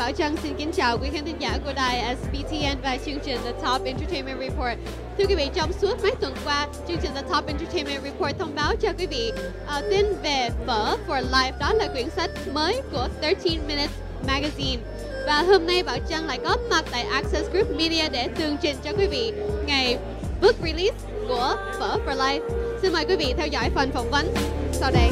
Bảo Trân xin kính chào quý khán thính giả của đài SBTN và chương trình The Top Entertainment Report. Thưa quý vị, trong suốt mấy tuần qua, chương trình The Top Entertainment Report thông báo cho quý vị tin về Phở For Life, đó là quyển sách mới của 13 Minutes Magazine. Và hôm nay Bảo Trân lại có mặt tại Access Group Media để tường trình cho quý vị ngày book release của Phở For Life. Xin mời quý vị theo dõi phần phỏng vấn sau đây.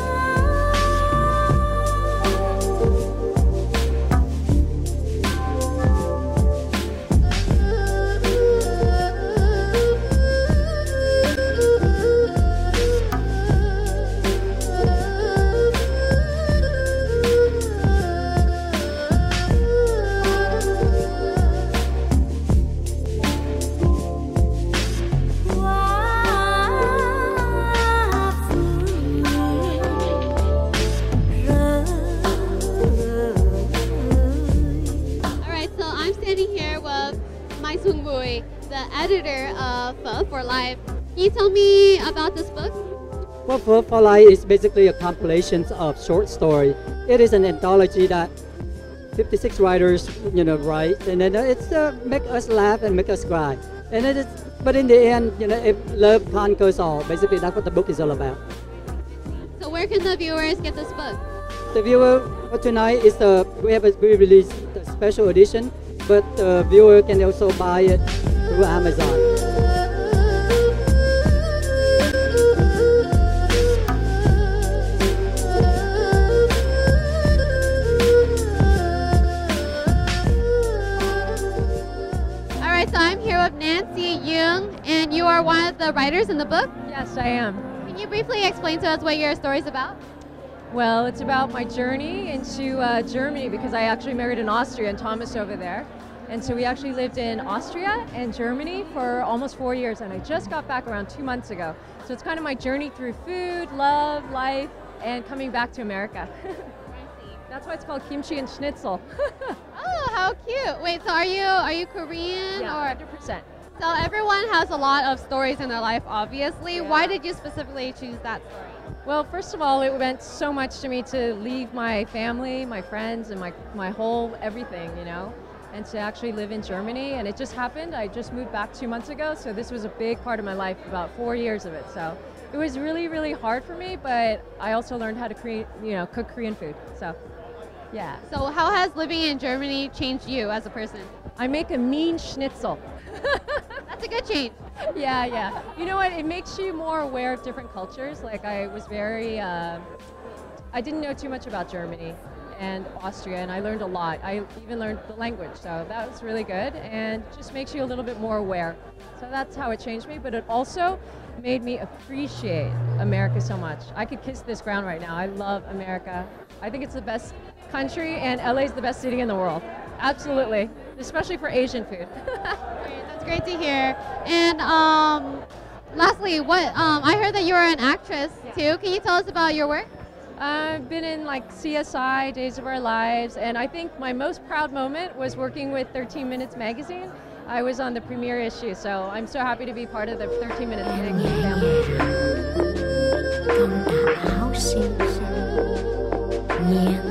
Editor of Phở For Life. Can you tell me about this book? Well, Phở For Life is basically a compilation of short story. It is an anthology that 56 writers, write, and then it's make us laugh and make us cry. And it is, but in the end, if love conquers all. Basically, that's what the book is all about. So, where can the viewers get this book? The viewer for tonight is we released a special edition, but the viewer can also buy it through Amazon. All right, so I'm here with Nancy Jung, and you are one of the writers in the book? Yes, I am. Can you briefly explain to us what your story's about? Well, it's about my journey into Germany, because I actually married an Austrian, Thomas, over there. And so we actually lived in Austria and Germany for almost 4 years, and I just got back around 2 months ago. So it's kind of my journey through food, love, life, and coming back to America. That's why it's called kimchi and schnitzel. Oh, how cute. Wait, so are you Korean? Yeah, or? 100%. So everyone has a lot of stories in their life, obviously. Yeah. Why did you specifically choose that story? Well, first of all, it meant so much to me to leave my family, my friends, and my whole everything, and to actually live in Germany. And it just happened. I just moved back 2 months ago, so this was a big part of my life, about 4 years of it. So it was really, really hard for me, but I also learned how to create, cook Korean food. So, yeah. So how has living in Germany changed you as a person? I make a mean schnitzel. That's a good change. Yeah, yeah. You know what? It makes you more aware of different cultures. Like I was very, I didn't know too much about Germany and Austria, and I learned a lot. I even learned the language, so that was really good, and just makes you a little bit more aware. So that's how it changed me, but it also made me appreciate America so much. I could kiss this ground right now. I love America. I think it's the best country, and LA is the best city in the world. Absolutely, especially for Asian food. That's great to hear. And lastly, I heard that you are an actress too. Can you tell us about your work? I've been in like CSI, Days of Our Lives, and I think my most proud moment was working with 13 Minutes Magazine. I was on the premiere issue, so I'm so happy to be part of the 13 Minutes Magazine family.